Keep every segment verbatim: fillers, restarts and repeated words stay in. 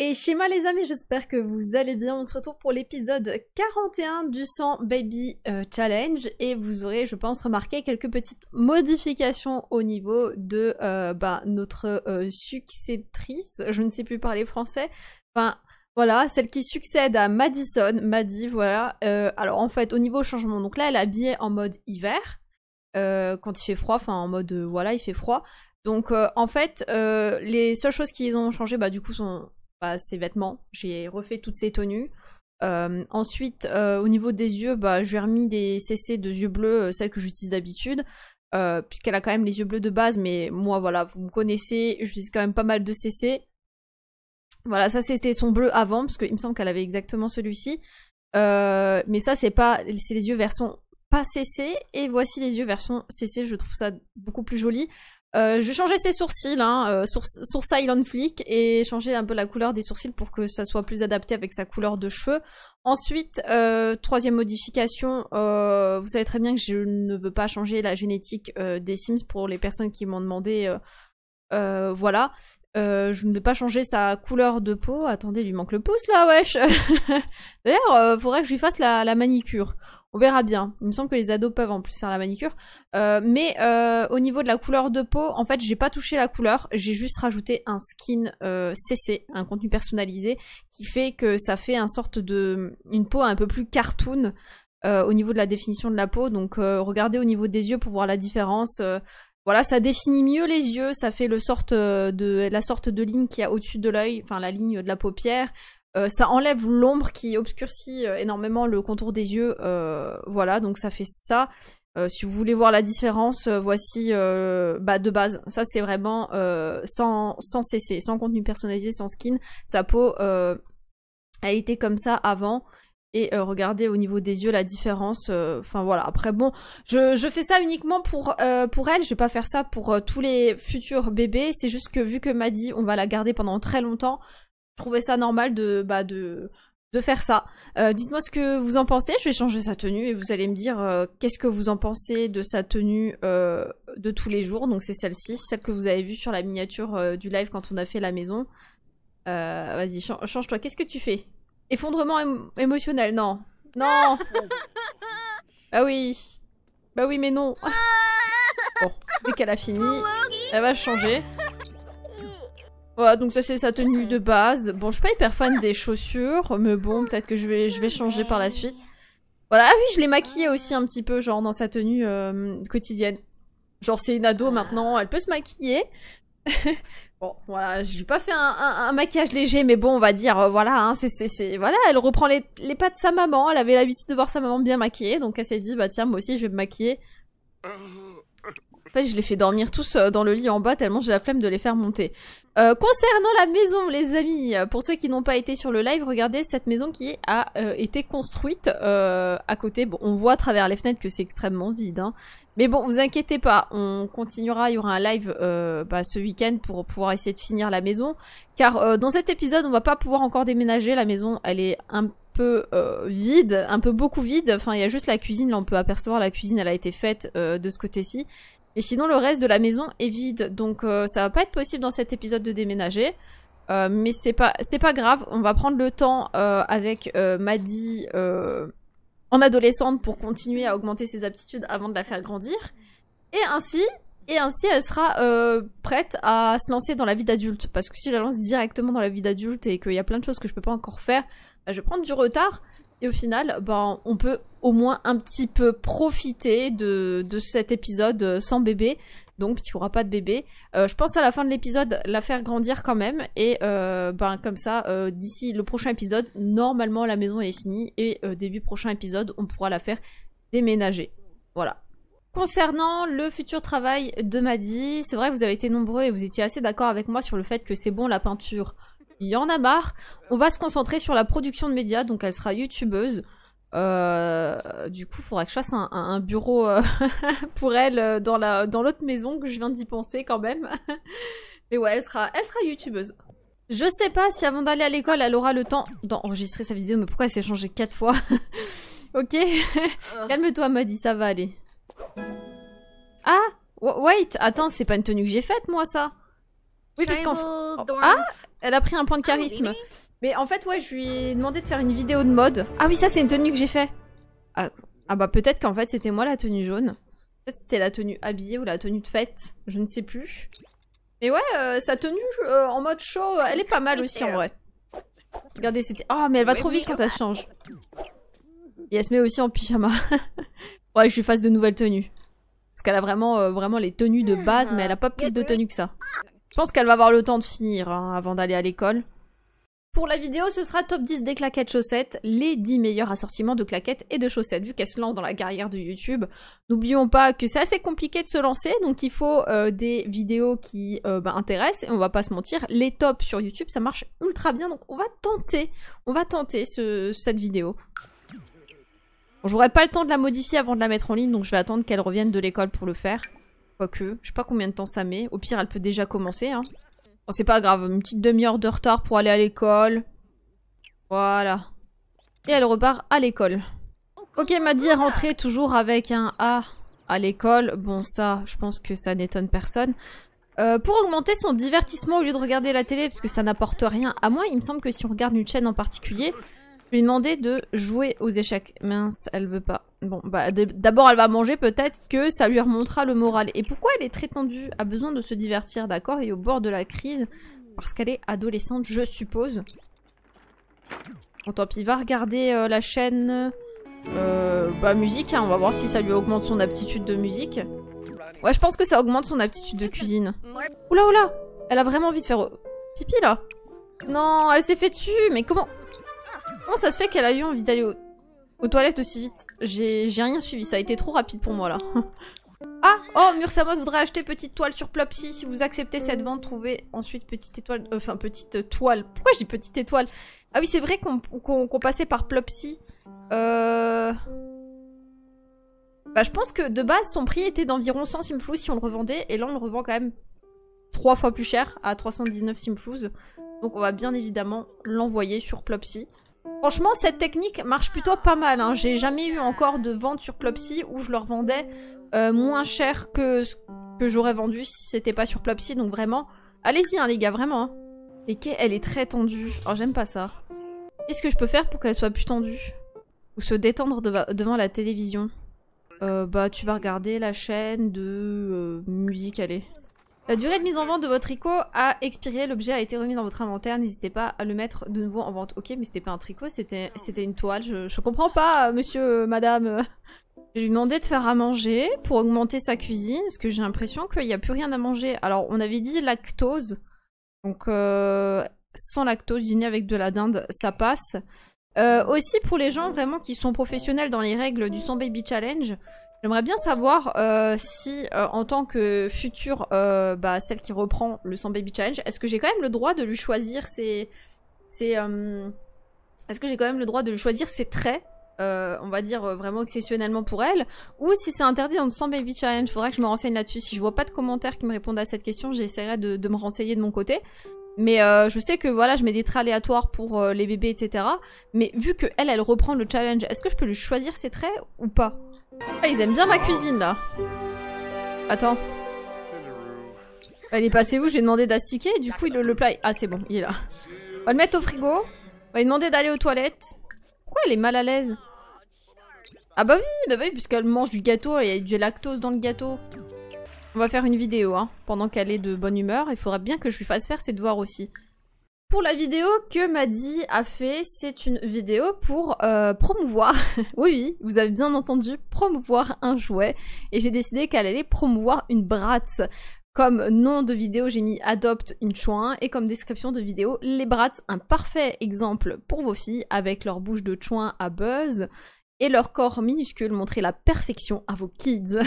Et schéma les amis, j'espère que vous allez bien, on se retrouve pour l'épisode quarante et un du cent Baby Challenge et vous aurez je pense remarqué quelques petites modifications au niveau de euh, bah, notre euh, successrice, je ne sais plus parler français, enfin voilà, celle qui succède à Madison, Maddie voilà, euh, alors en fait au niveau changement, donc là elle est habillée en mode hiver, euh, quand il fait froid, enfin en mode euh, voilà il fait froid, donc euh, en fait euh, les seules choses qu'ils ont changé bah du coup sont... Bah, ses vêtements, j'ai refait toutes ses tenues. Euh, ensuite, euh, au niveau des yeux, bah, je lui ai remis des C C de yeux bleus, euh, celles que j'utilise d'habitude, euh, puisqu'elle a quand même les yeux bleus de base, mais moi, voilà, vous me connaissez, j'utilise quand même pas mal de C C. Voilà, ça c'était son bleu avant, parce qu'il me semble qu'elle avait exactement celui-ci. Euh, mais ça, c'est pas, c'est les yeux version pas C C, et voici les yeux version C C, je trouve ça beaucoup plus joli. Euh, je changeais ses sourcils, hein, euh, source, source Island Flick, et changer un peu la couleur des sourcils pour que ça soit plus adapté avec sa couleur de cheveux. Ensuite, euh, troisième modification, euh, vous savez très bien que je ne veux pas changer la génétique euh, des Sims pour les personnes qui m'ont demandé, euh, euh, voilà. Euh, je ne veux pas changer sa couleur de peau. Attendez, lui manque le pouce là, wesh. D'ailleurs, euh, faudrait que je lui fasse la, la manicure. On verra bien. Il me semble que les ados peuvent en plus faire la manicure. Euh, mais euh, au niveau de la couleur de peau, en fait, j'ai pas touché la couleur. J'ai juste rajouté un skin euh, C C, un contenu personnalisé, qui fait que ça fait une sorte de... une peau un peu plus cartoon euh, au niveau de la définition de la peau. Donc, euh, regardez au niveau des yeux pour voir la différence. Euh, voilà, ça définit mieux les yeux. Ça fait le sorte de, la sorte de ligne qu'il y a au-dessus de l'œil, enfin la ligne de la paupière. Euh, ça enlève l'ombre qui obscurcit euh, énormément le contour des yeux, euh, voilà, donc ça fait ça. Euh, si vous voulez voir la différence, euh, voici euh, bah, de base. Ça c'est vraiment euh, sans, sans C C, sans contenu personnalisé, sans skin. Sa peau, euh, elle était comme ça avant. Et euh, regardez au niveau des yeux la différence, enfin euh, voilà, après bon, je, je fais ça uniquement pour, euh, pour elle, je vais pas faire ça pour euh, tous les futurs bébés, c'est juste que vu que Maddie, on va la garder pendant très longtemps, je trouvais ça normal de, bah, de, de faire ça. Euh, dites-moi ce que vous en pensez, je vais changer sa tenue et vous allez me dire euh, qu'est-ce que vous en pensez de sa tenue euh, de tous les jours. Donc c'est celle-ci, celle que vous avez vue sur la miniature euh, du live quand on a fait la maison. Euh, vas-y, ch change-toi, qu'est-ce que tu fais? Effondrement émo émotionnel, non. Non. Bah oui. Bah oui, mais non. Bon, dès qu'elle a fini, elle va changer. Voilà, donc ça c'est sa tenue de base. Bon, je suis pas hyper fan des chaussures, mais bon, peut-être que je vais, je vais changer par la suite. Voilà, ah oui, je l'ai maquillée aussi un petit peu, genre dans sa tenue euh, quotidienne. Genre c'est une ado maintenant, elle peut se maquiller. Bon, voilà, j'ai pas fait un, un, un maquillage léger, mais bon, on va dire, euh, voilà, hein, c'est... Voilà, elle reprend les, les pas de sa maman, elle avait l'habitude de voir sa maman bien maquillée, donc elle s'est dit, bah tiens, moi aussi je vais me maquiller. En fait, je les fais dormir tous dans le lit en bas tellement j'ai la flemme de les faire monter. Euh, concernant la maison, les amis, pour ceux qui n'ont pas été sur le live, regardez cette maison qui a euh, été construite euh, à côté. Bon, on voit à travers les fenêtres que c'est extrêmement vide, hein. Mais bon, vous inquiétez pas, on continuera, il y aura un live euh, bah, ce week-end pour pouvoir essayer de finir la maison. Car euh, dans cet épisode, on va pas pouvoir encore déménager, la maison elle est un peu euh, vide, un peu beaucoup vide. Enfin, il y a juste la cuisine, là on peut apercevoir la cuisine, elle a été faite euh, de ce côté-ci. Et sinon, le reste de la maison est vide, donc euh, ça va pas être possible dans cet épisode de déménager. Euh, mais c'est pas, c'est pas grave, on va prendre le temps euh, avec euh, Maddie euh, en adolescente pour continuer à augmenter ses aptitudes avant de la faire grandir. Et ainsi, et ainsi elle sera euh, prête à se lancer dans la vie d'adulte. Parce que si je la lance directement dans la vie d'adulte et qu'il y a plein de choses que je peux pas encore faire, bah, je vais prendre du retard. Et au final, ben, on peut au moins un petit peu profiter de, de cet épisode sans bébé. Donc, puisqu'il n'y aura pas de bébé. Euh, je pense à la fin de l'épisode, la faire grandir quand même. Et euh, ben, comme ça, euh, d'ici le prochain épisode, normalement la maison elle est finie. Et euh, début prochain épisode, on pourra la faire déménager. Voilà. Concernant le futur travail de Maddie, c'est vrai que vous avez été nombreux et vous étiez assez d'accord avec moi sur le fait que c'est bon la peinture. Il y en a marre. On va se concentrer sur la production de médias, donc elle sera youtubeuse. Euh, du coup, il faudra que je fasse un, un bureau euh, pour elle dans la, dans l'autre maison, que je viens d'y penser quand même. Mais ouais, elle sera, elle sera youtubeuse. Je sais pas si avant d'aller à l'école, elle aura le temps d'enregistrer sa vidéo, mais pourquoi elle s'est changée quatre fois? Ok. Calme-toi, Maddie, ça va aller. Ah, wait, attends, c'est pas une tenue que j'ai faite, moi, ça. Oui, parce qu'en fait... Ah, elle a pris un point de charisme. Mais en fait, ouais, je lui ai demandé de faire une vidéo de mode. Ah oui, ça, c'est une tenue que j'ai fait. Ah, ah bah peut-être qu'en fait, c'était moi la tenue jaune. Peut-être c'était la tenue habillée ou la tenue de fête. Je ne sais plus. Mais ouais, euh, sa tenue euh, en mode show, elle est pas mal aussi, en vrai. Regardez, c'était... Oh, mais elle va trop vite quand elle se change. Et elle se met aussi en pyjama. Ouais, que je lui fasse de nouvelles tenues. Parce qu'elle a vraiment, euh, vraiment les tenues de base, mais elle a pas plus de tenues que ça. Je pense qu'elle va avoir le temps de finir hein, avant d'aller à l'école. Pour la vidéo, ce sera top dix des claquettes chaussettes, les dix meilleurs assortiments de claquettes et de chaussettes, vu qu'elle se lance dans la carrière de YouTube. N'oublions pas que c'est assez compliqué de se lancer, donc il faut euh, des vidéos qui euh, bah, intéressent, et on va pas se mentir, les tops sur YouTube, ça marche ultra bien, donc on va tenter, on va tenter ce, cette vidéo. Bon, j'aurai pas le temps de la modifier avant de la mettre en ligne, donc je vais attendre qu'elle revienne de l'école pour le faire. Quoique, je sais pas combien de temps ça met. Au pire, elle peut déjà commencer. Hein. Bon, c'est pas grave, une petite demi-heure de retard pour aller à l'école. Voilà. Et elle repart à l'école. Ok, Maddie est rentrée toujours avec un A à l'école. Bon, ça, je pense que ça n'étonne personne. Euh, pour augmenter son divertissement au lieu de regarder la télé, parce que ça n'apporte rien à moi, il me semble que si on regarde une chaîne en particulier... Je lui ai demandé de jouer aux échecs. Mince, elle veut pas. Bon, bah d'abord elle va manger, peut-être que ça lui remontera le moral. Et pourquoi elle est très tendue, a besoin de se divertir, d'accord, et au bord de la crise, parce qu'elle est adolescente, je suppose. Bon, tant pis, va regarder euh, la chaîne... Euh, bah musique, hein, on va voir si ça lui augmente son aptitude de musique. Ouais, je pense que ça augmente son aptitude de cuisine. Oula, oula, elle a vraiment envie de faire pipi, là. Non, elle s'est fait dessus, mais comment... Comment ça se fait qu'elle a eu envie d'aller aux... aux toilettes aussi vite? J'ai rien suivi, ça a été trop rapide pour moi là. Ah, oh, Mursamod voudrait acheter petite toile sur Plopsy. Si vous acceptez cette vente, trouvez ensuite petite étoile... Euh, enfin, petite toile. Pourquoi je dis petite étoile? Ah oui, c'est vrai qu'on qu'on qu'on passait par Plopsy. Euh... Bah, je pense que de base, son prix était d'environ cent Simflouz si on le revendait. Et là, on le revend quand même trois fois plus cher, à trois cent dix-neuf Simflouz. Donc on va bien évidemment l'envoyer sur Plopsy. Franchement, cette technique marche plutôt pas mal. Hein. J'ai jamais eu encore de vente sur Plopsy où je leur vendais euh, moins cher que ce que j'aurais vendu si c'était pas sur Plopsy. Donc vraiment, allez-y hein, les gars, vraiment. Hein. Et qu'elle est très tendue. Alors j'aime pas ça. Qu'est-ce que je peux faire pour qu'elle soit plus tendue? Ou se détendre de devant la télévision? euh, Bah tu vas regarder la chaîne de euh, musique, allez. La durée de mise en vente de votre tricot a expiré, l'objet a été remis dans votre inventaire, n'hésitez pas à le mettre de nouveau en vente. Ok, mais c'était pas un tricot, c'était une toile, je, je comprends pas, monsieur, madame. Je lui demandais de faire à manger pour augmenter sa cuisine, parce que j'ai l'impression qu'il n'y a plus rien à manger. Alors, on avait dit lactose, donc euh, sans lactose, dîner avec de la dinde, ça passe. Euh, aussi, pour les gens vraiment qui sont professionnels dans les règles du cent Baby Challenge, j'aimerais bien savoir euh, si, euh, en tant que future, euh, bah, celle qui reprend le cent Baby Challenge, est-ce que j'ai quand même le droit de lui choisir ses... ses euh, est-ce que j'ai quand même le droit de lui choisir ses traits, euh, on va dire euh, vraiment exceptionnellement pour elle, ou si c'est interdit dans le cent Baby Challenge, faudrait que je me renseigne là-dessus. Si je vois pas de commentaires qui me répondent à cette question, j'essaierai de, de me renseigner de mon côté. Mais euh, je sais que voilà, je mets des traits aléatoires pour euh, les bébés, et cetera. Mais vu que elle, elle reprend le challenge, est-ce que je peux lui choisir ses traits ou pas? Ah, ils aiment bien ma cuisine, là. Attends. Elle est passée où? J'ai demandé d'astiquer, et du coup, il le, le plat... Ah, c'est bon, il est là. On va le mettre au frigo. On va lui demander d'aller aux toilettes. Pourquoi elle est mal à l'aise? Ah bah oui, bah oui, puisqu'elle mange du gâteau, il y a du lactose dans le gâteau. On va faire une vidéo, hein, pendant qu'elle est de bonne humeur. Il faudra bien que je lui fasse faire ses devoirs aussi. Pour la vidéo que Maddie a fait, c'est une vidéo pour euh, promouvoir, oui oui, vous avez bien entendu, promouvoir un jouet. Et j'ai décidé qu'elle allait promouvoir une bratz. Comme nom de vidéo, j'ai mis adopte une chouin, et comme description de vidéo, les bratz, un parfait exemple pour vos filles avec leur bouche de chouin à buzz et leur corps minuscule, montrer la perfection à vos kids.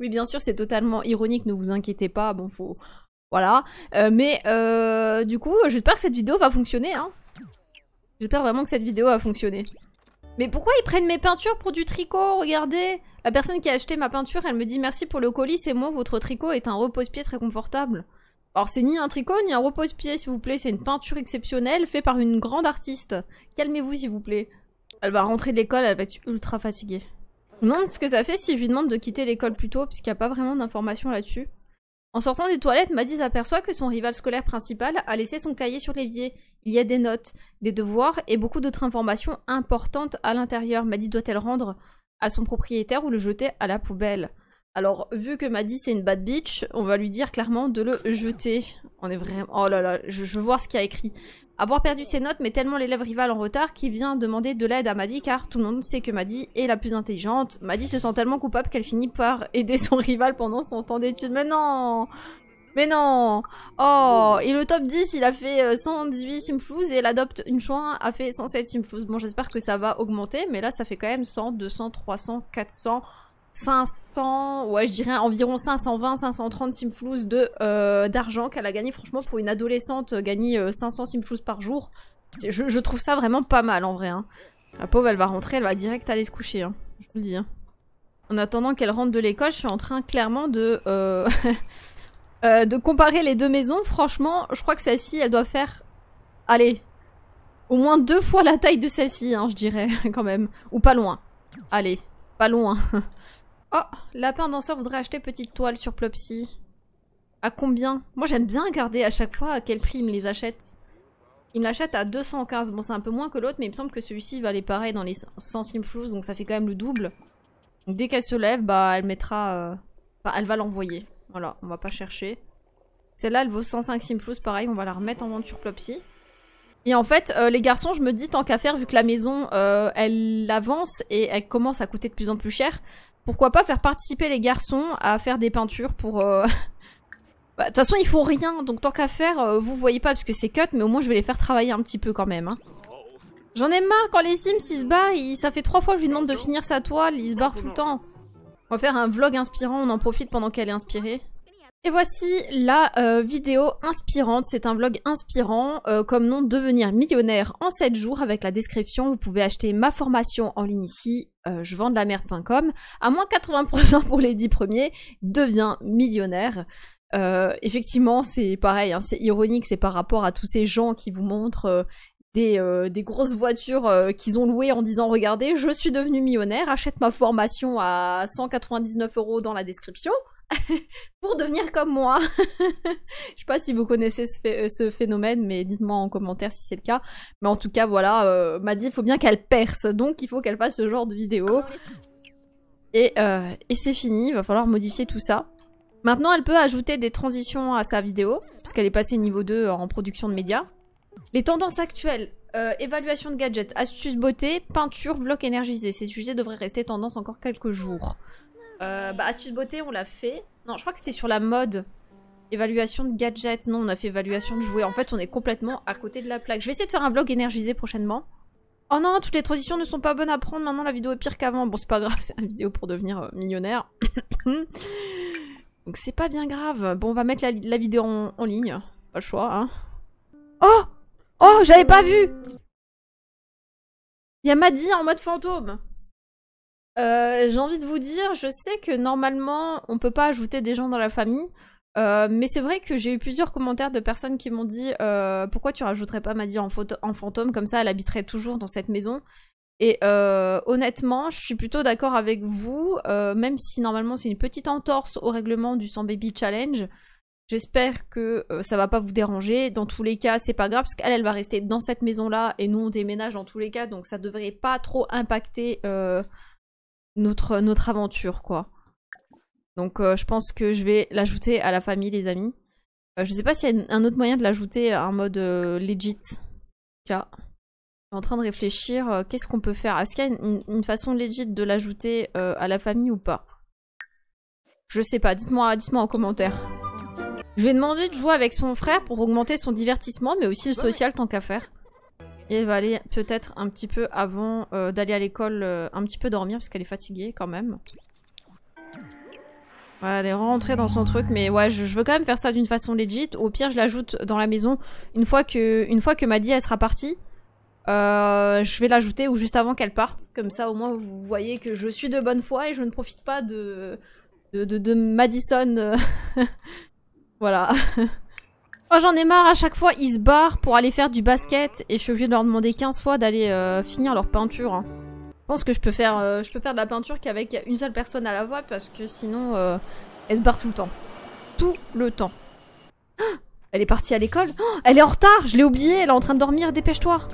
Oui, bien sûr, c'est totalement ironique, ne vous inquiétez pas, bon, faut... Voilà, euh, mais euh, du coup, j'espère que cette vidéo va fonctionner, hein. J'espère vraiment que cette vidéo va fonctionner. Mais pourquoi ils prennent mes peintures pour du tricot? Regardez, la personne qui a acheté ma peinture, elle me dit « Merci pour le colis, c'est moi, votre tricot est un repose-pied très confortable ». Alors c'est ni un tricot, ni un repose-pied, s'il vous plaît, c'est une peinture exceptionnelle, faite par une grande artiste. Calmez-vous, s'il vous plaît. Elle va rentrer de l'école, elle va être ultra fatiguée. Je me demande ce que ça fait si je lui demande de quitter l'école plus tôt, puisqu'il n'y a pas vraiment d'informations là-dessus. En sortant des toilettes, Maddie s'aperçoit que son rival scolaire principal a laissé son cahier sur l'évier. Il y a des notes, des devoirs et beaucoup d'autres informations importantes à l'intérieur. Maddie doit-elle rendre à son propriétaire ou le jeter à la poubelle? Alors, vu que Maddie c'est une bad bitch, on va lui dire clairement de le jeter. On est vraiment... Oh là là, je, je veux voir ce qu'il y a écrit. Avoir perdu ses notes, mais tellement l'élève rival en retard qu'il vient demander de l'aide à Maddie car tout le monde sait que Maddie est la plus intelligente. Maddie se sent tellement coupable qu'elle finit par aider son rival pendant son temps d'études. Mais non! Mais non! Oh! Et le top dix, il a fait cent dix-huit Simflouz et l'adopte une chouin a fait cent sept Simflouz. Bon, j'espère que ça va augmenter, mais là ça fait quand même cent, deux cents, trois cents, quatre cents, cinq cents, ouais je dirais environ cinq cent vingt, cinq cent trente Simflouz de euh, d'argent qu'elle a gagné. Franchement pour une adolescente gagner euh, cinq cents Simflouz par jour, je, je trouve ça vraiment pas mal en vrai hein. La pauvre elle va rentrer, elle va direct aller se coucher hein. Je vous le dis hein. En attendant qu'elle rentre de l'école, je suis en train clairement de euh, euh, de comparer les deux maisons. Franchement je crois que celle-ci elle doit faire, allez, au moins deux fois la taille de celle-ci hein, je dirais quand même, ou pas loin, allez pas loin. Oh, lapin danseur voudrait acheter petite toile sur Plopsy. À combien? Moi j'aime bien regarder à chaque fois à quel prix il me les achète. Il me l'achète à deux cent quinze. Bon, c'est un peu moins que l'autre, mais il me semble que celui-ci valait pareil dans les cent Simflouz, donc ça fait quand même le double. Donc dès qu'elle se lève, bah elle mettra. Euh... Enfin, elle va l'envoyer. Voilà, on va pas chercher. Celle-là, elle vaut cent cinq Simflouz, pareil, on va la remettre en vente sur Plopsy. Et en fait, euh, les garçons, je me dis tant qu'à faire, vu que la maison euh, elle avance et elle commence à coûter de plus en plus cher. Pourquoi pas faire participer les garçons à faire des peintures pour... Euh... Bah, de toute façon, ils font rien, donc tant qu'à faire, euh, vous voyez pas parce que c'est cut, mais au moins je vais les faire travailler un petit peu quand même. Hein. J'en ai marre quand les Sims, ils se barrent, ils... ça fait trois fois que je lui demande de finir sa toile, ils se barrent tout le temps. On va faire un vlog inspirant, on en profite pendant qu'elle est inspirée. Et voici la euh, vidéo inspirante, c'est un vlog inspirant, euh, comme nom devenir millionnaire en sept jours avec la description, vous pouvez acheter ma formation en ligne ici, euh, je vends de la merde point com, à moins quatre-vingts pour cent pour les dix premiers, deviens millionnaire. Euh, effectivement c'est pareil, hein, c'est ironique, c'est par rapport à tous ces gens qui vous montrent euh, des, euh, des grosses voitures euh, qu'ils ont louées en disant regardez je suis devenu millionnaire, achète ma formation à cent quatre-vingt-dix-neuf euros dans la description. Pour devenir comme moi. Je sais pas si vous connaissez ce, phé ce phénomène, mais dites-moi en commentaire si c'est le cas. Mais en tout cas, voilà, euh, Maddie, il faut bien qu'elle perce, donc il faut qu'elle fasse ce genre de vidéo. Et, euh, et c'est fini, il va falloir modifier tout ça. Maintenant, elle peut ajouter des transitions à sa vidéo, parce qu'elle est passée niveau deux en production de médias. Les tendances actuelles, euh, évaluation de gadgets, astuces beauté, peinture, vlog énergisé. Ces sujets devraient rester tendance encore quelques jours. Euh, bah, astuce beauté, on l'a fait. Non, je crois que c'était sur la mode. Évaluation de gadgets. Non, on a fait évaluation de jouets. En fait, on est complètement à côté de la plaque. Je vais essayer de faire un vlog énergisé prochainement. Oh non, toutes les transitions ne sont pas bonnes à prendre. Maintenant, la vidéo est pire qu'avant. Bon, c'est pas grave, c'est une vidéo pour devenir euh, millionnaire. Donc, c'est pas bien grave. Bon, on va mettre la, la vidéo en, en ligne. Pas le choix, hein. Oh! Oh, j'avais pas vu! Il y a Maddie en mode fantôme. Euh, j'ai envie de vous dire, je sais que normalement on peut pas ajouter des gens dans la famille, euh, mais c'est vrai que j'ai eu plusieurs commentaires de personnes qui m'ont dit euh, pourquoi tu rajouterais pas Maddie en, en fantôme, comme ça elle habiterait toujours dans cette maison. Et euh, honnêtement, je suis plutôt d'accord avec vous, euh, même si normalement c'est une petite entorse au règlement du cent Baby Challenge. J'espère que euh, ça va pas vous déranger. Dans tous les cas, c'est pas grave parce qu'elle elle va rester dans cette maison là et nous on déménage dans tous les cas, donc ça devrait pas trop impacter. Euh, Notre, notre aventure, quoi. Donc, euh, je pense que je vais l'ajouter à la famille, les amis. Euh, je sais pas s'il y a une, un autre moyen de l'ajouter à un mode euh, legit. Je suis en train de réfléchir. Euh, Qu'est-ce qu'on peut faire? Est-ce qu'il y a une, une, une façon legit de l'ajouter euh, à la famille ou pas? Je sais pas. Dites-moi dites-moi en commentaire. Je vais demander de jouer avec son frère pour augmenter son divertissement, mais aussi le social, tant qu'à faire. Et elle va aller peut-être un petit peu avant euh, d'aller à l'école, euh, un petit peu dormir parce qu'elle est fatiguée quand même. Voilà, elle est rentrée dans son truc, mais ouais, je, je veux quand même faire ça d'une façon legit. Au pire, je l'ajoute dans la maison une fois que, une fois que Maddie elle sera partie. Euh, je vais l'ajouter ou juste avant qu'elle parte, comme ça au moins vous voyez que je suis de bonne foi et je ne profite pas de de, de, de Madison. Voilà. Oh, j'en ai marre, à chaque fois ils se barrent pour aller faire du basket et je suis obligée de leur demander quinze fois d'aller euh, finir leur peinture. Hein. Je pense que je peux faire, euh, je peux faire de la peinture qu'avec une seule personne à la voix parce que sinon euh, elles se barrent tout le temps. tout le temps. Elle est partie à l'école. Elle est en retard, je l'ai oubliée, elle est en train de dormir, dépêche-toi.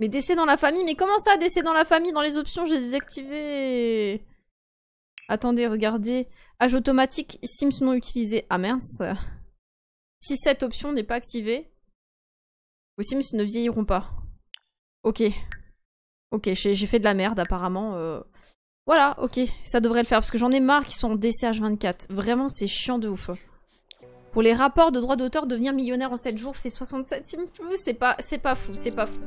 Mais décès dans la famille, mais comment ça, décès dans la famille? Dans les options, j'ai désactivé. Attendez, regardez. Âge automatique, Sims non utilisé. Ah mince. Si cette option n'est pas activée, vos Sims ne vieilliront pas. Ok. Ok, j'ai fait de la merde apparemment. Euh... Voilà, ok, ça devrait le faire. Parce que j'en ai marre qu'ils soient en D C H vingt-quatre. Vraiment, c'est chiant de ouf. Pour les rapports de droits d'auteur, devenir millionnaire en sept jours fait soixante-sept. C'est pas, c'est pas fou, c'est pas fou.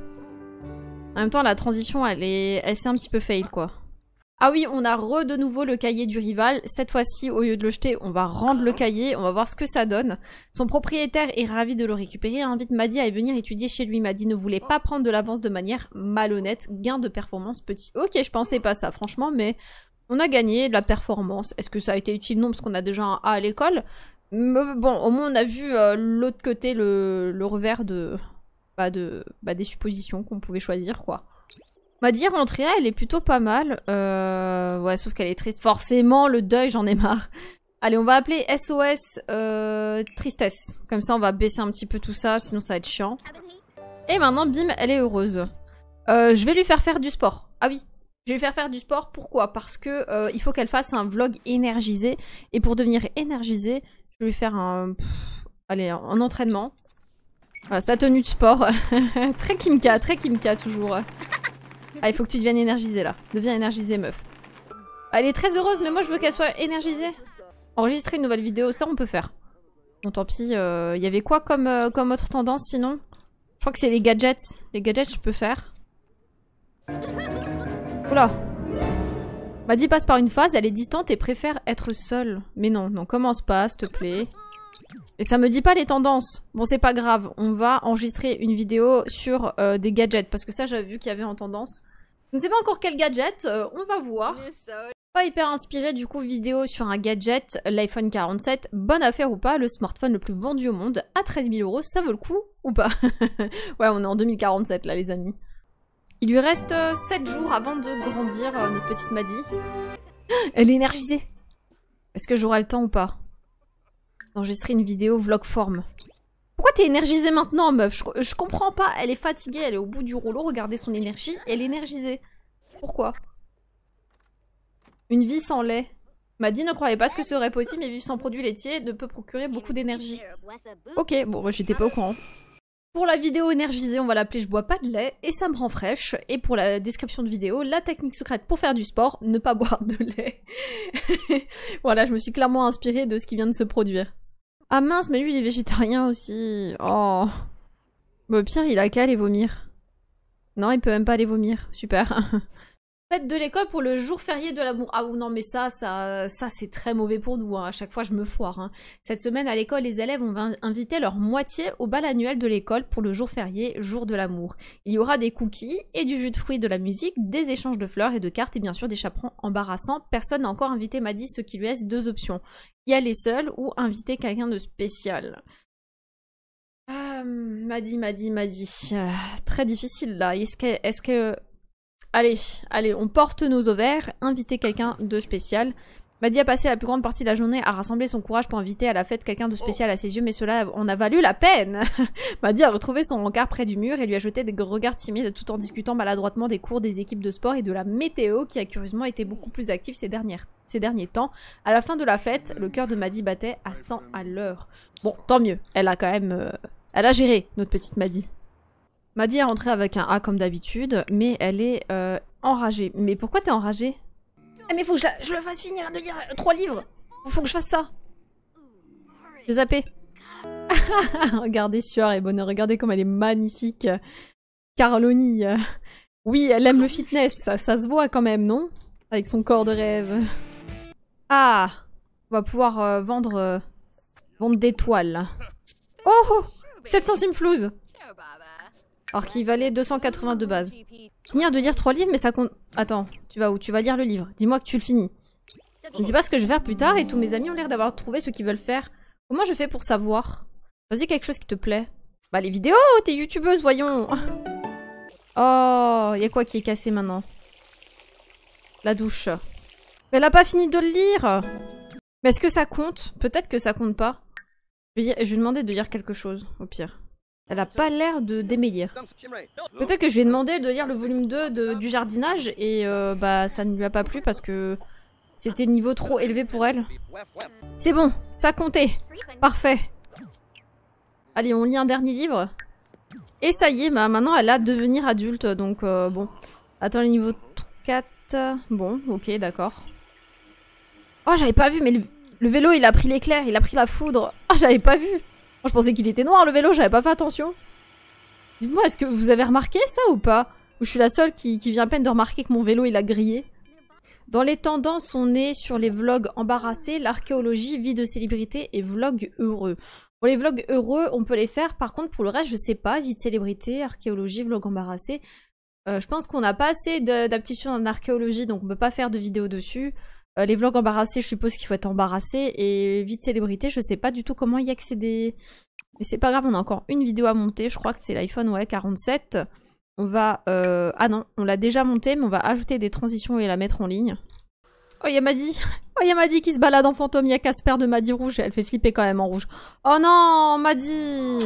En même temps, la transition, elle est, elle s'est un petit peu fail, quoi. Ah oui, on a re de nouveau le cahier du rival. Cette fois-ci, au lieu de le jeter, on va rendre le cahier. On va voir ce que ça donne. Son propriétaire est ravi de le récupérer et invite Maddie à venir étudier chez lui. Maddie ne voulait pas prendre de l'avance de manière malhonnête. Gain de performance petit. Ok, je pensais pas ça, franchement, mais on a gagné de la performance. Est-ce que ça a été utile? Non, parce qu'on a déjà un A à l'école. Bon, au moins, on a vu euh, l'autre côté, le, le revers de... Bah de, bah des suppositions qu'on pouvait choisir, quoi. Maddie rentrée, elle est plutôt pas mal. Euh, ouais, sauf qu'elle est triste. Forcément, le deuil, j'en ai marre. Allez, on va appeler S O S euh, Tristesse. Comme ça, on va baisser un petit peu tout ça, sinon ça va être chiant. Et maintenant, bim, elle est heureuse. Euh, je vais lui faire faire du sport. Ah oui, je vais lui faire faire du sport. Pourquoi? Parce que euh, il faut qu'elle fasse un vlog énergisé. Et pour devenir énergisée, je vais lui faire un... Pff, allez, un, un entraînement. Voilà, sa tenue de sport. Très Kimka, très Kimka toujours. Ah, il faut que tu deviennes énergisée là. Deviens énergisée, meuf. Elle est très heureuse, mais moi je veux qu'elle soit énergisée. Enregistrer une nouvelle vidéo, ça on peut faire. Bon, tant pis. Il euh, y avait quoi comme, euh, comme autre tendance sinon? Je crois que c'est les gadgets. Les gadgets, je peux faire. Oula. Maddie passe par une phase, elle est distante et préfère être seule. Mais non, non, commence pas, s'il te plaît. Et ça me dit pas les tendances. Bon, c'est pas grave, on va enregistrer une vidéo sur euh, des gadgets. Parce que ça, j'avais vu qu'il y avait en tendance. Je ne sais pas encore quel gadget, euh, on va voir. Pas hyper inspiré, du coup, vidéo sur un gadget, l'iPhone quarante-sept. Bonne affaire ou pas, le smartphone le plus vendu au monde à treize mille euros, ça vaut le coup ou pas? Ouais, on est en deux mille quarante-sept là, les amis. Il lui reste euh, sept jours avant de grandir, euh, notre petite Maddie. Elle est énergisée. Est-ce que j'aurai le temps ou pas? Enregistrer une vidéo vlog forme. Pourquoi t'es énergisée maintenant, meuf? je, je comprends pas, elle est fatiguée, elle est au bout du rouleau, regardez son énergie, elle est énergisée. Pourquoi? Une vie sans lait. Maddie ne croyait pas ce que ce serait possible, mais vivre sans produits laitiers ne peut procurer beaucoup d'énergie. Ok, bon, moi j'étais pas au courant. Pour la vidéo énergisée, on va l'appeler je bois pas de lait et ça me rend fraîche. Et pour la description de vidéo, la technique secrète pour faire du sport, ne pas boire de lait. Voilà, je me suis clairement inspirée de ce qui vient de se produire. Ah mince, mais lui il est végétarien aussi. Oh. Bah, au pire, il a qu'à aller vomir. Non, il peut même pas aller vomir. Super. Fête de l'école pour le jour férié de l'amour. Ah non, mais ça, ça, ça c'est très mauvais pour nous. Hein. À chaque fois, je me foire. Hein. Cette semaine, à l'école, les élèves ont invité leur moitié au bal annuel de l'école pour le jour férié, jour de l'amour. Il y aura des cookies et du jus de fruits, de la musique, des échanges de fleurs et de cartes et bien sûr des chaperons embarrassants. Personne n'a encore invité Maddie, ce qui lui laisse deux options. Y aller seule ou inviter quelqu'un de spécial. Ah, Maddie, Maddie, Maddie. Euh, très difficile là. Est-ce que... Est-ce que... Allez, allez, on porte nos ovaires, inviter quelqu'un de spécial. Maddie a passé la plus grande partie de la journée à rassembler son courage pour inviter à la fête quelqu'un de spécial à ses yeux, mais cela en a valu la peine. Maddie a retrouvé son encart près du mur et lui a jeté des regards timides tout en discutant maladroitement des cours des équipes de sport et de la météo qui a curieusement été beaucoup plus active ces, dernières, ces derniers temps. À la fin de la fête, le cœur de Maddie battait à cent à l'heure. Bon, tant mieux, elle a quand même... Euh, elle a géré, notre petite Maddie. Maddie est rentrée avec un A comme d'habitude, mais elle est euh, enragée. Mais pourquoi t'es enragée? Ah mais faut que je, la, je le fasse finir de lire trois livres. Faut que je fasse ça. Je vais zapper. Regardez Sueur et Bonheur, regardez comme elle est magnifique. Carloni. Oui, elle aime le fitness, ça, ça se voit quand même, non? Avec son corps de rêve. Ah, on va pouvoir euh, vendre, euh, vendre des toiles. Oh, oh, sept cents Simflouz. Alors qu'il valait deux cent quatre-vingts de base. Finir de lire trois livres, mais ça compte... Attends, tu vas où? Tu vas lire le livre. Dis-moi que tu le finis. Je ne sais pas ce que je vais faire plus tard et tous mes amis ont l'air d'avoir trouvé ce qu'ils veulent faire. Comment je fais pour savoir? Vas-y, quelque chose qui te plaît. Bah les vidéos, t'es youtubeuse, voyons. Oh, il y a quoi qui est cassé maintenant? La douche. Mais elle n'a pas fini de le lire. Mais est-ce que ça compte? Peut-être que ça compte pas. Je vais lui demander de lire quelque chose, au pire. Elle a pas l'air de démêler. Peut-être que je lui ai demandé de lire le volume deux de, du jardinage et euh, bah ça ne lui a pas plu parce que c'était le niveau trop élevé pour elle. C'est bon, ça comptait. Parfait. Allez, on lit un dernier livre. Et ça y est, bah, maintenant elle a devenir adulte, donc euh, bon. Attends, le niveau quatre... Bon, ok, d'accord. Oh, j'avais pas vu, mais le, le vélo, il a pris l'éclair, il a pris la foudre. Oh, j'avais pas vu. Moi, je pensais qu'il était noir, le vélo, j'avais pas fait attention. Dites-moi, est-ce que vous avez remarqué ça ou pas? Ou je suis la seule qui, qui vient à peine de remarquer que mon vélo, il a grillé? Dans les tendances, on est sur les vlogs embarrassés, l'archéologie, vie de célébrité et vlogs heureux. Pour les vlogs heureux, on peut les faire. Par contre, pour le reste, je sais pas. Vie de célébrité, archéologie, vlog embarrassé. Euh, je pense qu'on n'a pas assez d'aptitude en archéologie, donc on peut pas faire de vidéo dessus. Euh, les vlogs embarrassés, je suppose qu'il faut être embarrassé. Et vie de célébrité, je sais pas du tout comment y accéder. Mais c'est pas grave, on a encore une vidéo à monter. Je crois que c'est l'iPhone, ouais, quarante-sept. On va... Euh... Ah non, on l'a déjà montée, mais on va ajouter des transitions et la mettre en ligne. Oh, y'a Maddie. Oh, y'a Maddie qui se balade en fantôme. Y'a Casper de Maddie rouge. Elle fait flipper quand même en rouge. Oh non, Maddie.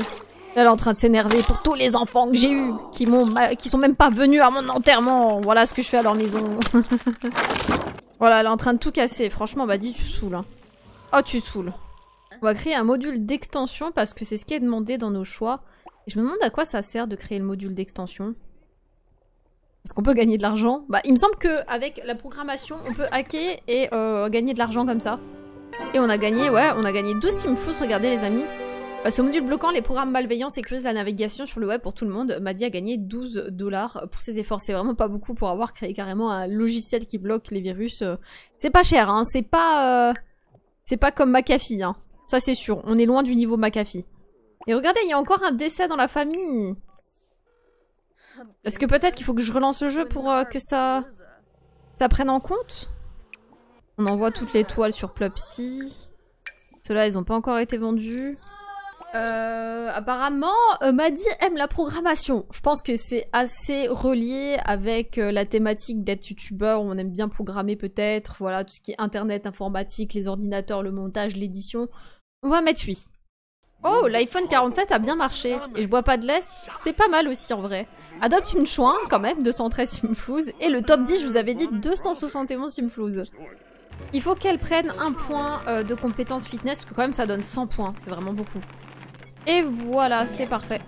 Elle est en train de s'énerver pour tous les enfants que j'ai eus, qui m'ont, qui sont même pas venus à mon enterrement. Voilà ce que je fais à leur maison. Voilà, elle est en train de tout casser. Franchement, Maddie, tu saoules. Hein. Oh, tu saoules. On va créer un module d'extension parce que c'est ce qui est demandé dans nos choix. Et je me demande à quoi ça sert de créer le module d'extension. Est-ce qu'on peut gagner de l'argent? Bah, il me semble qu'avec la programmation, on peut hacker et euh, gagner de l'argent comme ça. Et on a gagné, ouais, on a gagné douze Simflouz, regardez les amis. Euh, ce module bloquant les programmes malveillants sécurise la navigation sur le web pour tout le monde. Maddie a gagné douze dollars pour ses efforts. C'est vraiment pas beaucoup pour avoir créé carrément un logiciel qui bloque les virus. C'est pas cher, hein, c'est pas... Euh, c'est pas comme McAfee, hein. Ça c'est sûr, on est loin du niveau McAfee. Et regardez, il y a encore un décès dans la famille. Parce que peut-être qu'il faut que je relance le jeu pour euh, que ça... ça prenne en compte. On envoie toutes les toiles sur Plopsy. Ceux-là, ils n'ont pas encore été vendus. Euh, apparemment, euh, Maddie aime la programmation. Je pense que c'est assez relié avec euh, la thématique d'être youtubeur. On aime bien programmer peut-être. Voilà, tout ce qui est internet, informatique, les ordinateurs, le montage, l'édition. On va mettre oui. Oh, l'iPhone quarante-sept a bien marché. Et je bois pas de laisse, c'est pas mal aussi en vrai. Adopte une chouin, quand même, deux cent treize Simflouz. Et le top dix, je vous avais dit, deux cent soixante et onze Simflouz. Il faut qu'elle prenne un point euh, de compétence fitness, parce que quand même ça donne cent points, c'est vraiment beaucoup. Et voilà, c'est parfait.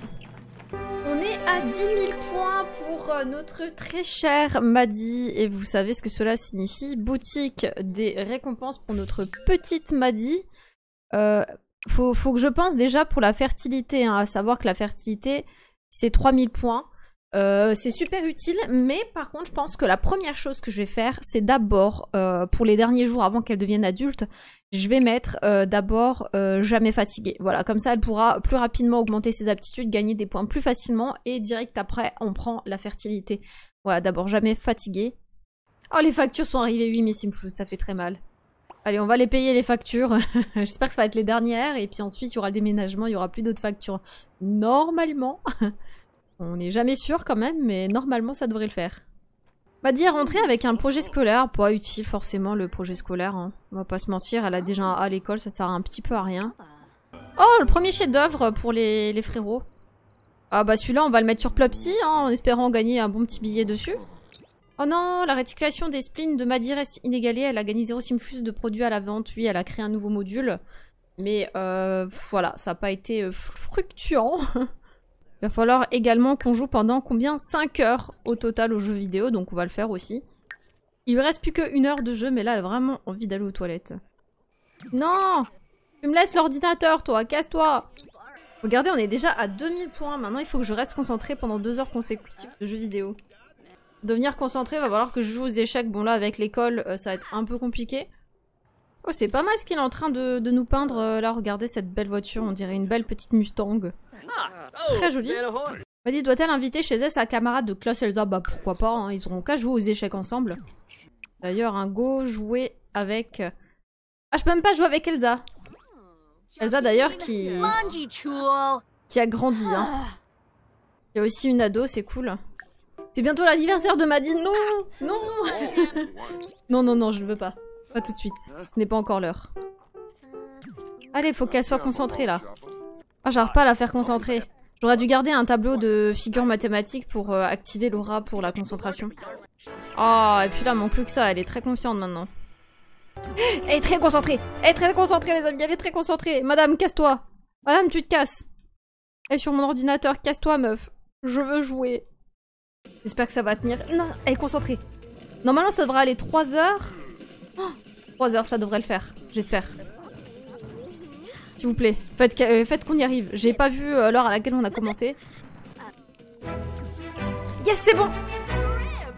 On est à dix mille points pour euh, notre très chère Maddie. Et vous savez ce que cela signifie. Boutique des récompenses pour notre petite Maddie. Euh... Faut, faut que je pense déjà pour la fertilité, hein, à savoir que la fertilité, c'est trois mille points. Euh, c'est super utile, mais par contre, je pense que la première chose que je vais faire, c'est d'abord, euh, pour les derniers jours avant qu'elle devienne adulte, je vais mettre euh, d'abord euh, jamais fatiguée. Voilà, comme ça, elle pourra plus rapidement augmenter ses aptitudes, gagner des points plus facilement, et direct après, on prend la fertilité. Voilà, d'abord jamais fatiguée. Oh, les factures sont arrivées, oui, mais Simflouz, ça fait très mal. Allez, on va les payer les factures. J'espère que ça va être les dernières. Et puis ensuite, il y aura le déménagement, il n'y aura plus d'autres factures. Normalement. On n'est jamais sûr quand même, mais normalement, ça devrait le faire. Maddie est rentrée avec un projet scolaire. Pas utile forcément le projet scolaire. Hein. On va pas se mentir, elle a déjà un A à l'école, ça sert un petit peu à rien. Oh, le premier chef-d'œuvre pour les, les frérots. Ah bah celui-là, on va le mettre sur Plopsy, hein, en espérant gagner un bon petit billet dessus. Oh non, la réticulation des spleens de Maddie reste inégalée. Elle a gagné zéro Simflouz de produits à la vente. Oui, elle a créé un nouveau module. Mais euh, voilà, ça n'a pas été fructuant. Il va falloir également qu'on joue pendant combien, cinq heures au total au jeu vidéo. Donc on va le faire aussi. Il ne reste plus qu'une heure de jeu, mais là, elle a vraiment envie d'aller aux toilettes. Non! Tu me laisses l'ordinateur, toi! Casse-toi! Regardez, on est déjà à deux mille points. Maintenant, il faut que je reste concentrée pendant deux heures consécutives de jeu vidéo. Devenir concentré, va falloir que je joue aux échecs. Bon là, avec l'école, euh, ça va être un peu compliqué. Oh, c'est pas mal ce qu'il est en train de, de nous peindre. Euh, là, regardez cette belle voiture, on dirait une belle petite Mustang. Très jolie. Maddie doit-elle inviter chez elle sa camarade de classe Elsa? Bah pourquoi pas, hein, ils auront qu'à jouer aux échecs ensemble. D'ailleurs, un go jouer avec... Ah, je peux même pas jouer avec Elsa. Elsa d'ailleurs qui... qui a grandi. Hein. Il y a aussi une ado, c'est cool. C'est bientôt l'anniversaire de Maddie. Non, non, non, non, non, je ne veux pas. Pas tout de suite. Ce n'est pas encore l'heure. Allez, faut qu'elle soit concentrée là. Ah, j'arrive pas à la faire concentrer. J'aurais dû garder un tableau de figures mathématiques pour euh, activer l'aura pour la concentration. Ah, oh, et puis là, manque plus que ça, elle est très confiante maintenant. Elle est très concentrée. Elle est très concentrée, les amis, elle est très concentrée. Madame, casse-toi. Madame, tu te casses. Elle est sur mon ordinateur, casse-toi, meuf. Je veux jouer. J'espère que ça va tenir. Non, elle est concentrée. Normalement, ça devrait aller trois heures. Oh, trois heures, ça devrait le faire, j'espère. S'il vous plaît, faites, euh, faites qu'on y arrive. J'ai pas vu euh, l'heure à laquelle on a commencé. Yes, c'est bon.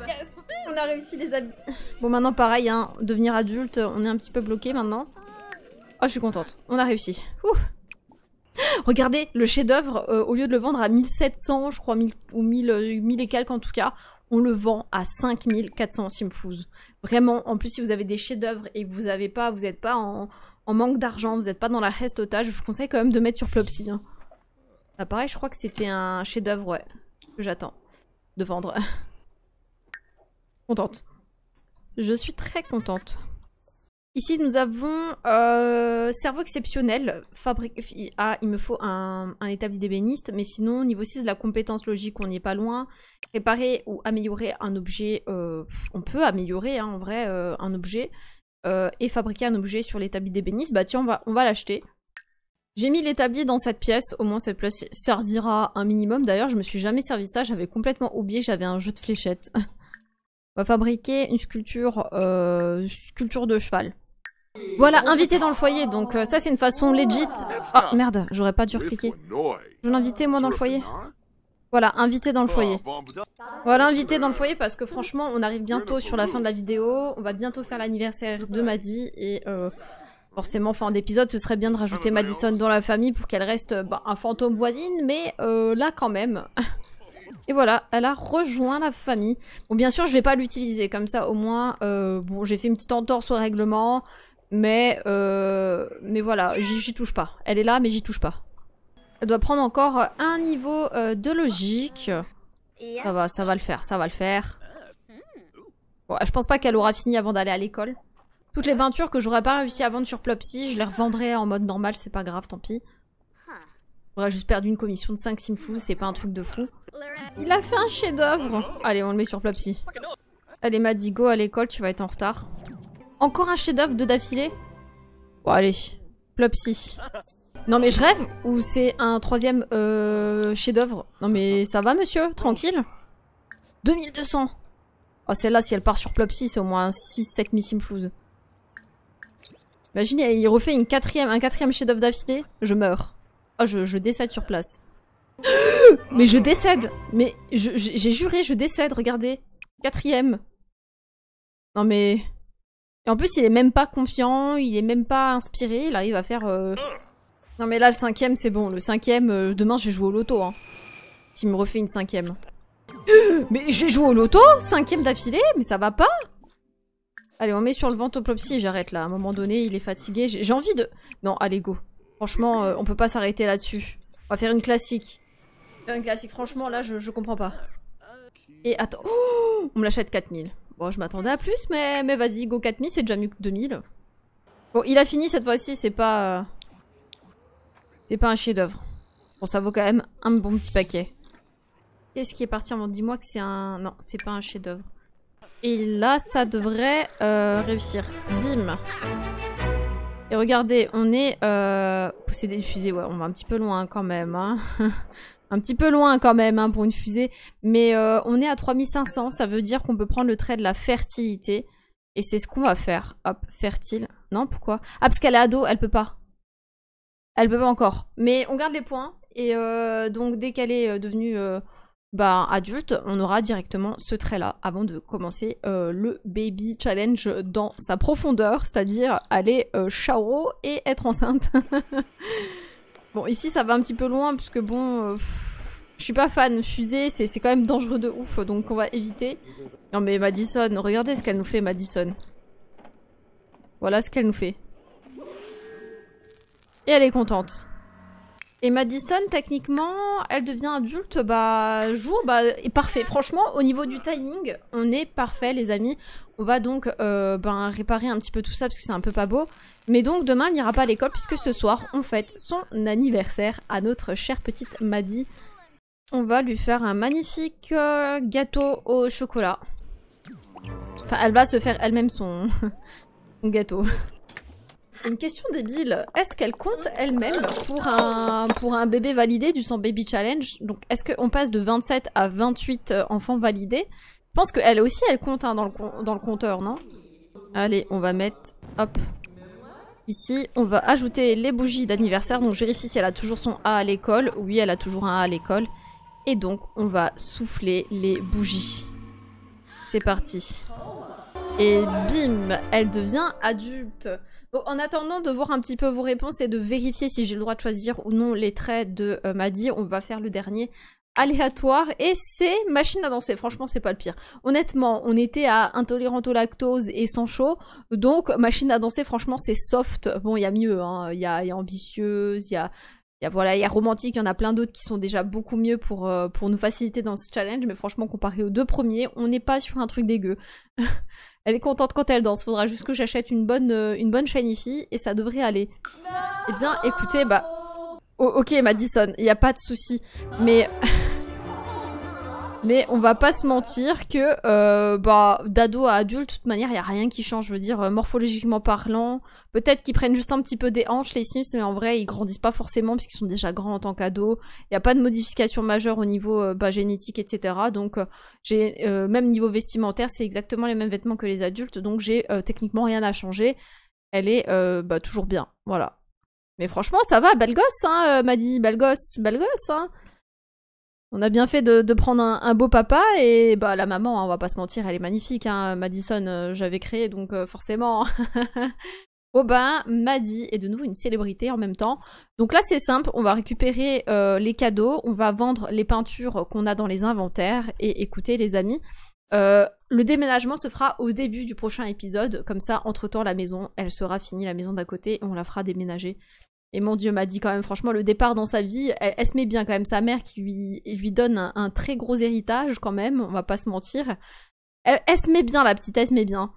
Yes, on a réussi, les amis. Bon, maintenant, pareil, hein, devenir adulte, on est un petit peu bloqué maintenant. Ah, oh, je suis contente, on a réussi. Ouh. Regardez, le chef-d'œuvre, euh, au lieu de le vendre à mille sept cents, je crois, mille, ou mille, mille et quelques en tout cas, on le vend à cinq mille quatre cents Simflouz. Vraiment, en plus, si vous avez des chefs-d'œuvre et que vous avez pas, vous n'êtes pas en, en manque d'argent, vous n'êtes pas dans la reste otage, je vous conseille quand même de mettre sur Plopsy. Hein. Là, pareil, je crois que c'était un chef-d'œuvre, ouais, que j'attends de vendre. Contente. Je suis très contente. Ici, nous avons euh, cerveau exceptionnel. Fabrique... Ah, il me faut un, un établi d'ébéniste, mais sinon, niveau six, la compétence logique, on n'y est pas loin. Réparer ou améliorer un objet, euh, on peut améliorer hein, en vrai euh, un objet euh, et fabriquer un objet sur l'établi d'ébéniste. Bah tiens, on va, on va l'acheter. J'ai mis l'établi dans cette pièce, au moins cette pièce servira un minimum. D'ailleurs, je me suis jamais servi de ça, j'avais complètement oublié, j'avais un jeu de fléchettes. On va fabriquer une sculpture, euh, sculpture de cheval. Voilà, invité dans le foyer, donc euh, ça c'est une façon legit... Oh merde, j'aurais pas dû recliquer. Je l'invitais moi dans le foyer. Voilà, invité dans le foyer. Voilà, invité dans le foyer parce que franchement, on arrive bientôt sur la fin de la vidéo. On va bientôt faire l'anniversaire de Maddie et euh, forcément, fin d'épisode, ce serait bien de rajouter Madison dans la famille pour qu'elle reste bah, un fantôme voisine, mais euh, là quand même... Et voilà, elle a rejoint la famille. Bon, bien sûr, je vais pas l'utiliser comme ça. Au moins, euh, bon, j'ai fait une petite entorse au règlement, mais euh, mais voilà, j'y touche pas. Elle est là, mais j'y touche pas. Elle doit prendre encore un niveau euh, de logique. Ça va, ça va le faire, ça va le faire. Bon, je pense pas qu'elle aura fini avant d'aller à l'école. Toutes les peintures que j'aurais pas réussi à vendre sur Plopsy, je les revendrai en mode normal. C'est pas grave, tant pis. J'aurais juste perdu une commission de cinq Simflouz, c'est pas un truc de fou. Il a fait un chef-d'œuvre. Allez, on le met sur Plopsy. Allez, Maddie, go à l'école, tu vas être en retard. Encore un chef-d'œuvre de d'affilée. Bon, allez, Plopsy. Non, mais je rêve ou c'est un troisième euh, chef-d'œuvre? Non, mais ça va, monsieur? Tranquille. Deux mille deux cents. Oh, celle-là, si elle part sur Plopsy, c'est au moins six sept mille Simflouz. Imaginez, il refait une quatrième, un quatrième chef-d'œuvre d'affilée. Je meurs. Oh, je, je décède sur place. Mais je décède. Mais j'ai juré, je décède, regardez. Quatrième. Non mais... Et en plus, il est même pas confiant, il est même pas inspiré. Là, il va faire... Euh... Non mais là, le cinquième, c'est bon. Le cinquième, euh, demain, je vais jouer au loto. Hein. S'il me refait une cinquième. Mais je vais jouer au loto? Cinquième d'affilée? Mais ça va pas? Allez, on met sur le ventopropsie et j'arrête là. À un moment donné, il est fatigué. J'ai envie de... Non, allez, go. Franchement, euh, on peut pas s'arrêter là-dessus. On va faire une classique. Faire une classique, franchement, là, je, je comprends pas. Et attends... Oh, on me l'achète quatre mille. Bon, je m'attendais à plus, mais, mais vas-y, go quatre mille, c'est déjà mieux que deux mille. Bon, il a fini cette fois-ci, c'est pas... Euh, c'est pas un chef-d'œuvre. Bon, ça vaut quand même un bon petit paquet. Qu'est-ce qui est parti avant? Dis-moi que c'est un... Non, c'est pas un chef-d'œuvre. Et là, ça devrait euh, réussir. Bim! Et regardez, on est... Euh... Posséder une fusée, ouais, on va un petit peu loin quand même. Hein. Un petit peu loin quand même hein, pour une fusée. Mais euh, on est à trois mille cinq cents, ça veut dire qu'on peut prendre le trait de la fertilité. Et c'est ce qu'on va faire. Hop, fertile. Non, pourquoi? Ah, parce qu'elle est ado, elle peut pas. Elle peut pas encore. Mais on garde les points. Et euh, donc, dès qu'elle est devenue euh, bah, adulte, on aura directement ce trait-là avant de commencer euh, le baby challenge dans sa profondeur. C'est-à-dire aller euh, charo et être enceinte. Bon, ici, ça va un petit peu loin, puisque bon, euh, pff, je suis pas fan. Fusée, c'est quand même dangereux de ouf, donc on va éviter. Non mais Madison, regardez ce qu'elle nous fait, Madison. Voilà ce qu'elle nous fait. Et elle est contente. Et Madison, techniquement, elle devient adulte, bah, jour, bah, est parfait. Franchement, au niveau du timing, on est parfait, les amis. On va donc euh, ben, réparer un petit peu tout ça, parce que c'est un peu pas beau. Mais donc, demain, elle n'ira pas à l'école, puisque ce soir, on fête son anniversaire à notre chère petite Maddie. On va lui faire un magnifique euh, gâteau au chocolat. Enfin, elle va se faire elle-même son... son gâteau. Une question débile, est-ce qu'elle compte elle-même pour un, pour un bébé validé du cent Baby Challenge? Donc est-ce qu'on passe de vingt-sept à vingt-huit enfants validés? Je pense qu'elle aussi elle compte hein, dans, le, dans le compteur, non? Allez, on va mettre, hop, ici, on va ajouter les bougies d'anniversaire. Donc je vérifie si elle a toujours son A à l'école. Oui, elle a toujours un A à l'école. Et donc on va souffler les bougies. C'est parti. Et bim, elle devient adulte. Bon, en attendant de voir un petit peu vos réponses et de vérifier si j'ai le droit de choisir ou non les traits de euh, Maddie, on va faire le dernier aléatoire. Et c'est machine à danser, franchement c'est pas le pire. Honnêtement, on était à intolérante au lactose et sans chaud, donc machine à danser franchement c'est soft. Bon, il y a mieux, hein. il y a, il y a ambitieuse, il y a, il y a, voilà, il y a romantique, il y en a plein d'autres qui sont déjà beaucoup mieux pour, euh, pour nous faciliter dans ce challenge. Mais franchement comparé aux deux premiers, on n'est pas sur un truc dégueu. Elle est contente quand elle danse, faudra juste que j'achète une bonne, euh, une bonne shiny et ça devrait aller. No. Eh bien, écoutez, bah... Oh, ok, Madison, il n'y a pas de souci, mais... mais on va pas se mentir que, euh, bah, d'ado à adulte, de toute manière, il n'y a rien qui change, je veux dire, morphologiquement parlant. Peut-être qu'ils prennent juste un petit peu des hanches, les Sims, mais en vrai, ils grandissent pas forcément puisqu'ils sont déjà grands en tant qu'ados. Il n'y a pas de modification majeure au niveau euh, bah, génétique, et cetera. Donc, euh, j'ai euh, même niveau vestimentaire, c'est exactement les mêmes vêtements que les adultes, donc j'ai euh, techniquement rien à changer. Elle est euh, bah, toujours bien, voilà. Mais franchement, ça va, belle gosse, hein, Maddie, belle gosse, belle gosse, hein. On a bien fait de, de prendre un, un beau papa et bah la maman, hein, on va pas se mentir, elle est magnifique, hein, Madison, euh, j'avais créé donc euh, forcément. Oh ben, Maddie est de nouveau une célébrité en même temps. Donc là c'est simple, on va récupérer euh, les cadeaux, on va vendre les peintures qu'on a dans les inventaires et écoutez les amis. Euh, le déménagement se fera au début du prochain épisode, comme ça entre temps la maison, elle sera finie, la maison d'à côté, on la fera déménager. Et mon Dieu, Maddie, quand même, franchement, le départ dans sa vie, elle, elle se met bien quand même. Sa mère qui lui, lui donne un, un très gros héritage quand même, on va pas se mentir. Elle, elle se met bien, la petite, elle se met bien.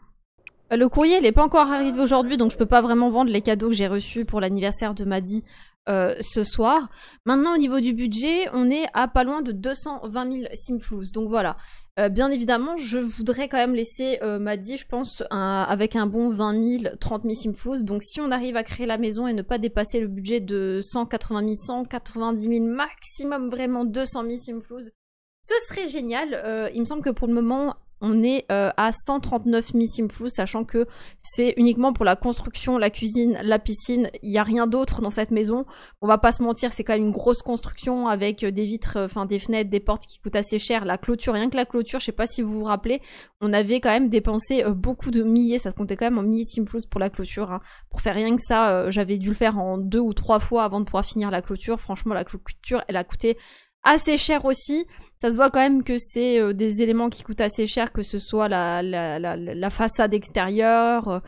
Le courrier, il est pas encore arrivé aujourd'hui, donc je peux pas vraiment vendre les cadeaux que j'ai reçus pour l'anniversaire de Maddie euh, ce soir. Maintenant, au niveau du budget, on est à pas loin de deux cent vingt mille Simflouz. Donc voilà. Euh, bien évidemment, je voudrais quand même laisser euh, Maddie, je pense, un, avec un bon vingt mille, trente mille Simflouz. Donc si on arrive à créer la maison et ne pas dépasser le budget de cent quatre-vingt mille, cent quatre-vingt-dix mille, maximum vraiment deux cent mille Simflouz, ce serait génial. Euh, il me semble que pour le moment, on est euh, à cent trente-neuf mille Simflouz, sachant que c'est uniquement pour la construction, la cuisine, la piscine. Il n'y a rien d'autre dans cette maison. On va pas se mentir, c'est quand même une grosse construction avec des vitres, enfin des fenêtres, des portes qui coûtent assez cher. La clôture, rien que la clôture, je sais pas si vous vous rappelez, on avait quand même dépensé euh, beaucoup de milliers. Ça se comptait quand même en milliers de Simflouz pour la clôture. Hein. Pour faire rien que ça, euh, j'avais dû le faire en deux ou trois fois avant de pouvoir finir la clôture. Franchement, la clôture, elle a coûté assez cher aussi. Ça se voit quand même que c'est euh, des éléments qui coûtent assez cher, que ce soit la, la, la, la façade extérieure.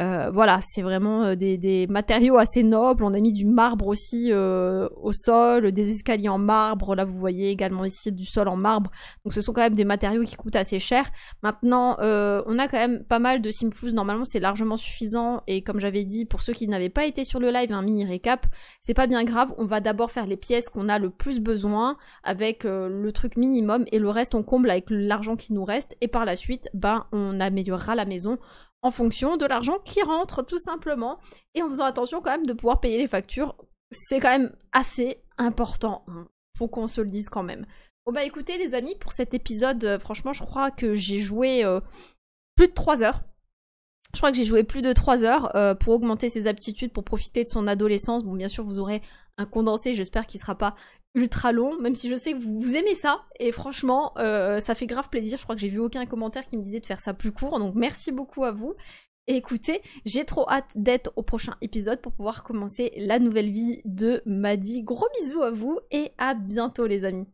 Euh, voilà, c'est vraiment euh, des, des matériaux assez nobles. On a mis du marbre aussi euh, au sol, des escaliers en marbre. Là, vous voyez également ici du sol en marbre. Donc, ce sont quand même des matériaux qui coûtent assez cher. Maintenant, euh, on a quand même pas mal de Simflouz. Normalement, c'est largement suffisant. Et comme j'avais dit, pour ceux qui n'avaient pas été sur le live, un mini récap, c'est pas bien grave. On va d'abord faire les pièces qu'on a le plus besoin avec euh, le truc minimum. Et le reste, on comble avec l'argent qui nous reste. Et par la suite, ben, on améliorera la maison en fonction de l'argent qui rentre, tout simplement. Et en faisant attention quand même de pouvoir payer les factures. C'est quand même assez important. Faut qu'on se le dise quand même. Bon bah écoutez les amis, pour cet épisode, franchement je crois que j'ai joué euh, plus de trois heures. Je crois que j'ai joué plus de trois heures euh, pour augmenter ses aptitudes, pour profiter de son adolescence. Bon bien sûr vous aurez un condensé, j'espère qu'il ne sera pas ultra long, même si je sais que vous, vous aimez ça, et franchement, euh, ça fait grave plaisir, je crois que j'ai vu aucun commentaire qui me disait de faire ça plus court, donc merci beaucoup à vous, et écoutez, j'ai trop hâte d'être au prochain épisode pour pouvoir commencer la nouvelle vie de Maddie, gros bisous à vous, et à bientôt les amis.